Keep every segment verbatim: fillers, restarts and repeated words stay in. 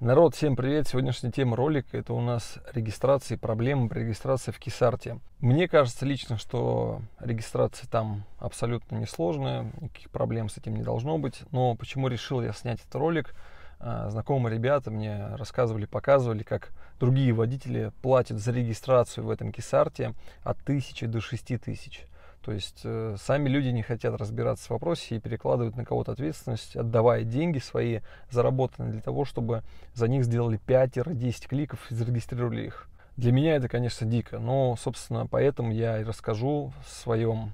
Народ, всем привет! Сегодняшняя тема ролика — это у нас регистрации, проблемы при регистрации в КИС арте. Мне кажется лично, что регистрация там абсолютно несложная, никаких проблем с этим не должно быть. Но почему решил я снять этот ролик? Знакомые ребята мне рассказывали, показывали, как другие водители платят за регистрацию в этом КИС арте от тысячи до шести тысяч. То есть э, сами люди не хотят разбираться в вопросе и перекладывают на кого-то ответственность, отдавая деньги свои, заработанные, для того, чтобы за них сделали пять-десять кликов и зарегистрировали их. Для меня это, конечно, дико, но, собственно, поэтому я и расскажу в своем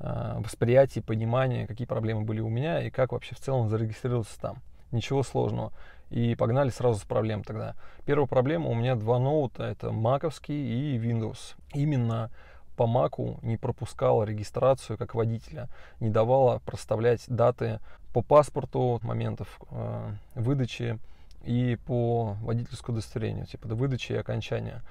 э, восприятии, понимании, какие проблемы были у меня и как вообще в целом зарегистрироваться там. Ничего сложного. И погнали сразу с проблем тогда. Первая проблема — у меня два ноута, это маковский и Windows. Именно по маку не пропускала регистрацию как водителя, не давала проставлять даты по паспорту, моментов э, выдачи и по водительскому удостоверению, типа до выдачи и окончания.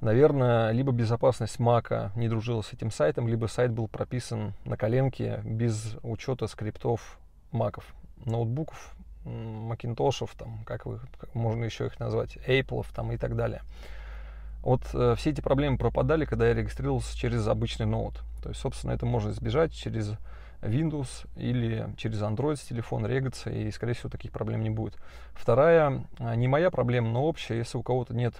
Наверное, либо безопасность мака не дружила с этим сайтом, либо сайт был прописан на коленке без учета скриптов маков, ноутбуков, макинтошев, там, как, вы, как можно еще их назвать, Apple'ов там и так далее. Вот э, все эти проблемы пропадали, когда я регистрировался через обычный ноут. То есть, собственно, это можно избежать через Windows или через Android с телефона регаться, и, скорее всего, таких проблем не будет. Вторая, не моя проблема, но общая: если у кого-то нет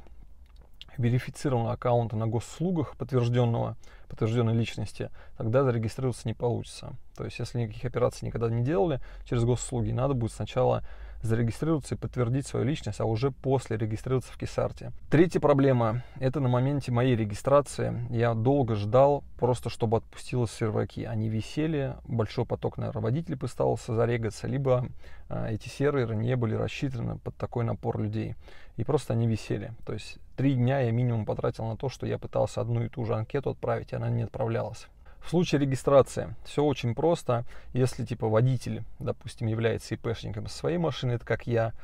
верифицированного аккаунта на госуслугах, подтвержденного, подтвержденной личности, тогда зарегистрироваться не получится. То есть, если никаких операций никогда не делали через госуслуги, надо будет сначала зарегистрироваться и подтвердить свою личность, а уже после регистрироваться в КИС арте. Третья проблема — это на моменте моей регистрации я долго ждал, просто чтобы отпустило серваки. Они висели, большой поток, наверное, водителей пытался зарегаться, либо э, эти серверы не были рассчитаны под такой напор людей, и просто они висели. То есть три дня я минимум потратил на то, что я пытался одну и ту же анкету отправить, и она не отправлялась. В случае регистрации все очень просто. Если типа водитель, допустим, является ИПшником со своей машины, это как я,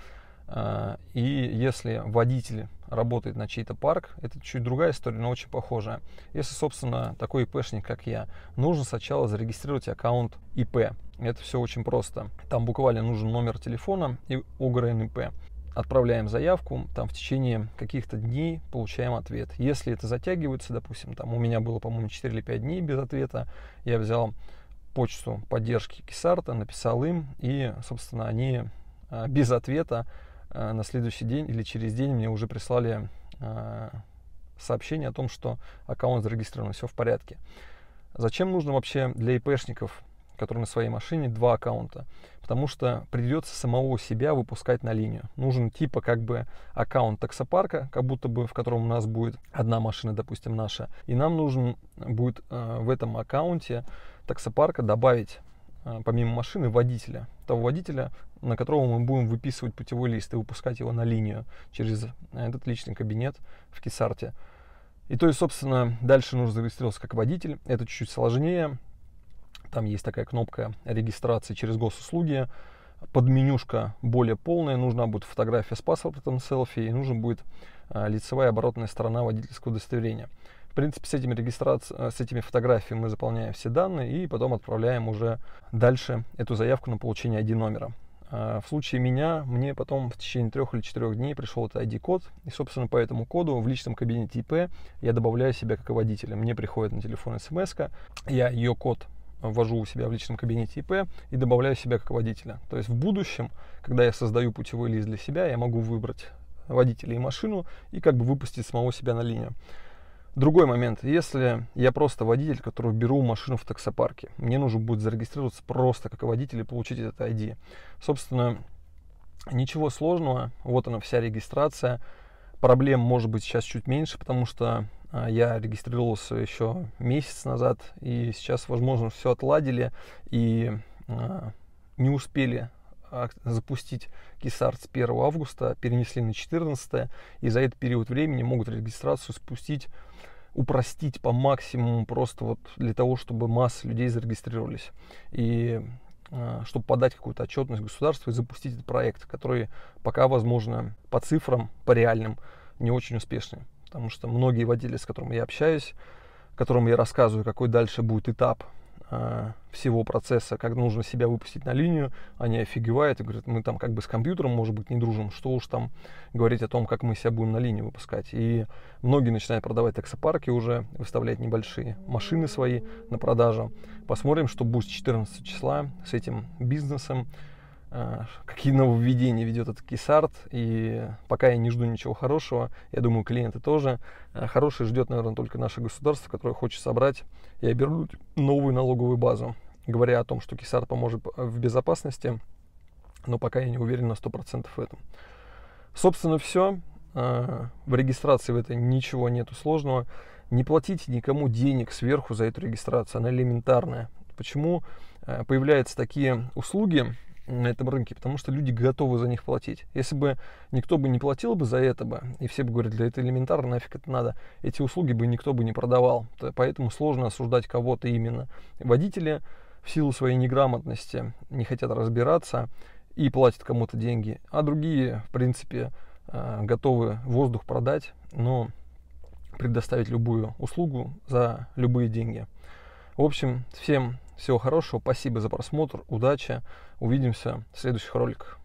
и если водитель работает на чей-то парк, это чуть другая история, но очень похожая. Если, собственно, такой ИПшник, как я, нужно сначала зарегистрировать аккаунт ИП. Это все очень просто. Там буквально нужен номер телефона и ОГРН ИП. Отправляем заявку, там в течение каких-то дней получаем ответ. Если это затягивается, допустим, там у меня было, по-моему, четыре или пять дней без ответа, я взял почту поддержки КИС арта, написал им, и, собственно, они без ответа на следующий день или через день мне уже прислали сообщение о том, что аккаунт зарегистрирован, все в порядке. Зачем нужно вообще для ИПшников, который на своей машине, два аккаунта? Потому что придется самого себя выпускать на линию. Нужен типа как бы аккаунт таксопарка, как будто бы, в котором у нас будет одна машина, допустим, наша. И нам нужен будет э, в этом аккаунте таксопарка добавить э, помимо машины водителя. Того водителя, на которого мы будем выписывать путевой лист и выпускать его на линию через этот личный кабинет в КИС арте. И то есть, собственно, дальше нужно зарегистрироваться как водитель. Это чуть-чуть сложнее. Там есть такая кнопка регистрации через госуслуги, подменюшка более полная, нужна будет фотография с паспортом, селфи, и нужна будет э, лицевая и оборотная сторона водительского удостоверения. В принципе, с этими, регистраци... с этими фотографиями мы заполняем все данные и потом отправляем уже дальше эту заявку на получение ай ди номера. Э, в случае меня, мне потом в течение трех или четырех дней пришел этот ай ди код, и, собственно, по этому коду в личном кабинете ИП я добавляю себя как водителя. Мне приходит на телефон смс-ка, я ее код ввожу у себя в личном кабинете ИП и добавляю себя как водителя. То есть в будущем, когда я создаю путевой лист для себя, я могу выбрать водителя и машину и как бы выпустить самого себя на линию. Другой момент: если я просто водитель, который беру машину в таксопарке, мне нужно будет зарегистрироваться просто как водитель и получить этот ай ди. Собственно, ничего сложного. Вот она, вся регистрация. Проблем может быть сейчас чуть меньше, потому что я регистрировался еще месяц назад, и сейчас, возможно, все отладили и э, не успели запустить КИС арт с первого августа, перенесли на четырнадцатое, и за этот период времени могут регистрацию спустить, упростить по максимуму, просто вот для того, чтобы масса людей зарегистрировались, и э, чтобы подать какую-то отчетность государству и запустить этот проект, который пока, возможно, по цифрам, по реальным, не очень успешный. Потому что многие водители, с которыми я общаюсь, которым я рассказываю, какой дальше будет этап всего процесса, как нужно себя выпустить на линию, они офигевают и говорят, мы там как бы с компьютером, может быть, не дружим, что уж там говорить о том, как мы себя будем на линию выпускать. И многие начинают продавать таксопарки уже, выставлять небольшие машины свои на продажу. Посмотрим, что будет с четырнадцатого числа с этим бизнесом, какие нововведения ведет этот КИС АРТ. И пока я не жду ничего хорошего, я думаю, клиенты тоже. Хорошее ждет, наверное, только наше государство, которое хочет собрать и обернуть новую налоговую базу. Говоря о том, что КИС АРТ поможет в безопасности, но пока я не уверен на сто процентов в этом. Собственно, все. В регистрации в этой ничего нету сложного. Не платите никому денег сверху за эту регистрацию, она элементарная. Почему появляются такие услуги на этом рынке? Потому что люди готовы за них платить. Если бы никто бы не платил бы за это бы, и все бы говорили, да это элементарно, нафиг это надо, эти услуги бы никто бы не продавал. Поэтому сложно осуждать кого-то именно. Водители в силу своей неграмотности не хотят разбираться и платят кому-то деньги, а другие, в принципе, готовы воздух продать, но предоставить любую услугу за любые деньги. В общем, всем всего хорошего, спасибо за просмотр, удачи, увидимся в следующих роликах.